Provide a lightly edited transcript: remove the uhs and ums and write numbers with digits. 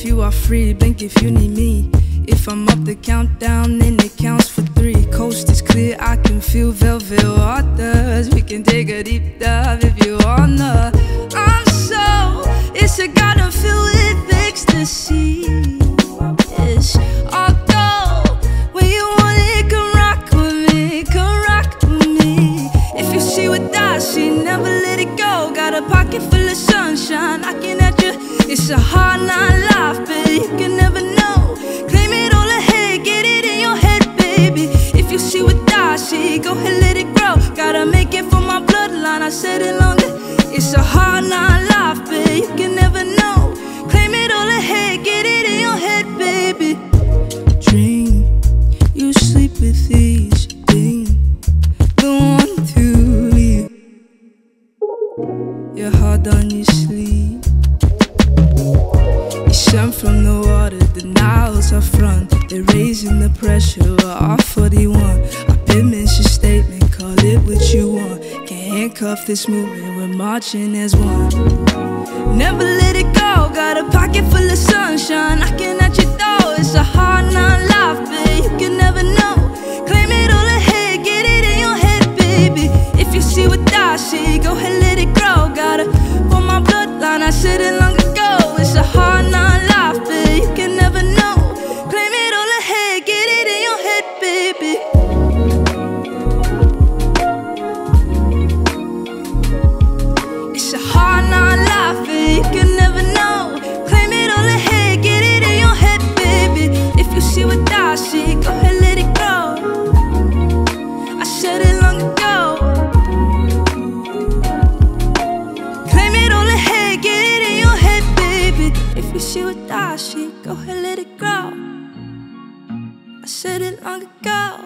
if you are free, blink if you need me. If I'm up the countdown, then it counts for three. Coast is clear, I can feel velvet waters. We can take a deep dive if you wanna. I'm so, it's a gotta feel with ecstasy. It's all gold. When you want it, come rock with me, come rock with me. If you see what I see, never let it go. Got a pocket full of sunshine, I can at you. It's a hard line life, but you can never know. Claim it all ahead, get it in your head, baby. If you see what I see, go ahead, let it grow. Gotta make it for my bloodline, I said it longer. It's a hard line life, but you can never know. Claim it all ahead, get it in your head, baby. Dream, you sleep with ease. You're hard on your sleeve. You shine from the water, the Nile's up front. They're raising the pressure, we're off 41. I've been missing your statement, call it what you want. Can't handcuff this movement, we're marching as one. Never let it go, got a pocket full of sunshine. I can at your door, it's a hard knock life, but you can never know. Claim it all ahead, get it in your head, baby. If you see what I see, go ahead, let it grow. Gotta pull my bloodline, I said it long ago. It's a hard knock life, but you can never know. Claim it all ahead, get it in your head, baby. It's a hard knock life, but you can never know. Claim it all ahead, get it in your head, baby. If you see what I see, go ahead, let it grow. I said it long ago. If you see what I see, go ahead, let it grow. I said it long ago.